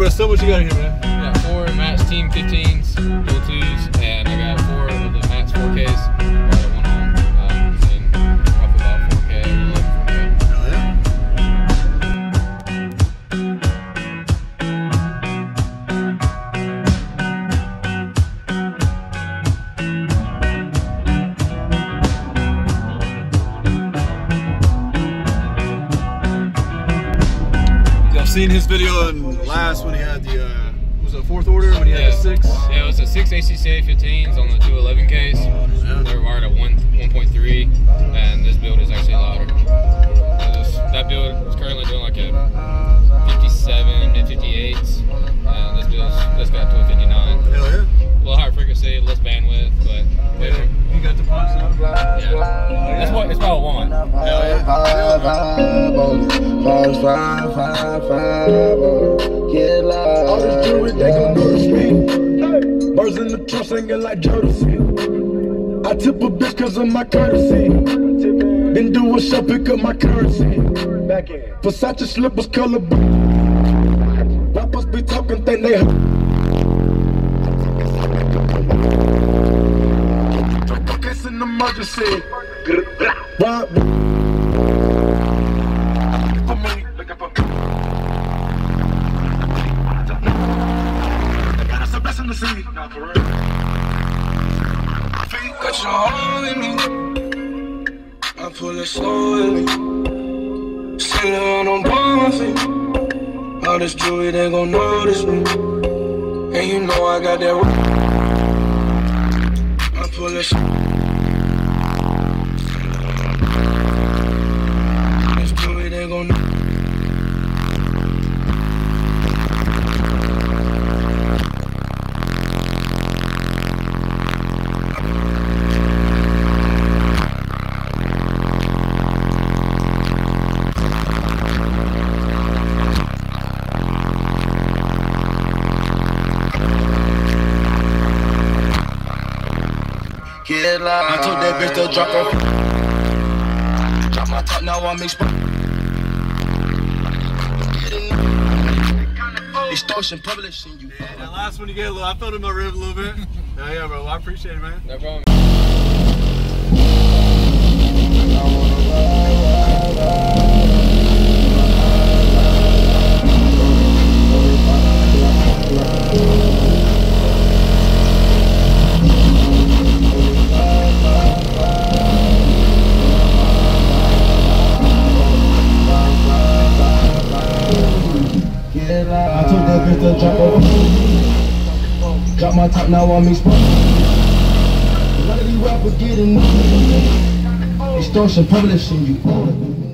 bro, so what you got here, man? I got 4 MMATS Team 15s, dual 2s, and I got 4 of the MMATS 4Ks. Seen his video in last when he had the was it 4th order when he had the 6? Yeah, it was the 6 ACCA 15s on the 211 case. They were wired at 1.3, and this build is actually louder. That build is currently doing like a 57, mid 58s, and this build just got to a 59. Hell yeah! A little higher frequency, less bandwidth, but better. You got the punch up. Yeah, that's what I want. Hell yeah! Get loud. All this jewelry, they gon' notice me. Birds in the trunk singing like turtles. I tip a bitch cause of my courtesy. Then do a shot, pick up my currency. Versace slippers, color blue. Rappers be talking, think they hurt. It's an emergency. Rob. Got your heart in me. I pull it slow in me. Sit around on my feet. All this jewelry, they gon' notice me. And you know I got that I pull it slow. All this jewelry, they gon' notice me. I told that bitch to drop her. Drop my top, now I'm exposed. Extortion publishing you. Yeah, that last one you get a little, I felt in my rib a little bit. Hell yeah, bro. I appreciate it, man. No problem. Drop my top, now I'm exposed. A lot of these rappers getting extortion publishing you.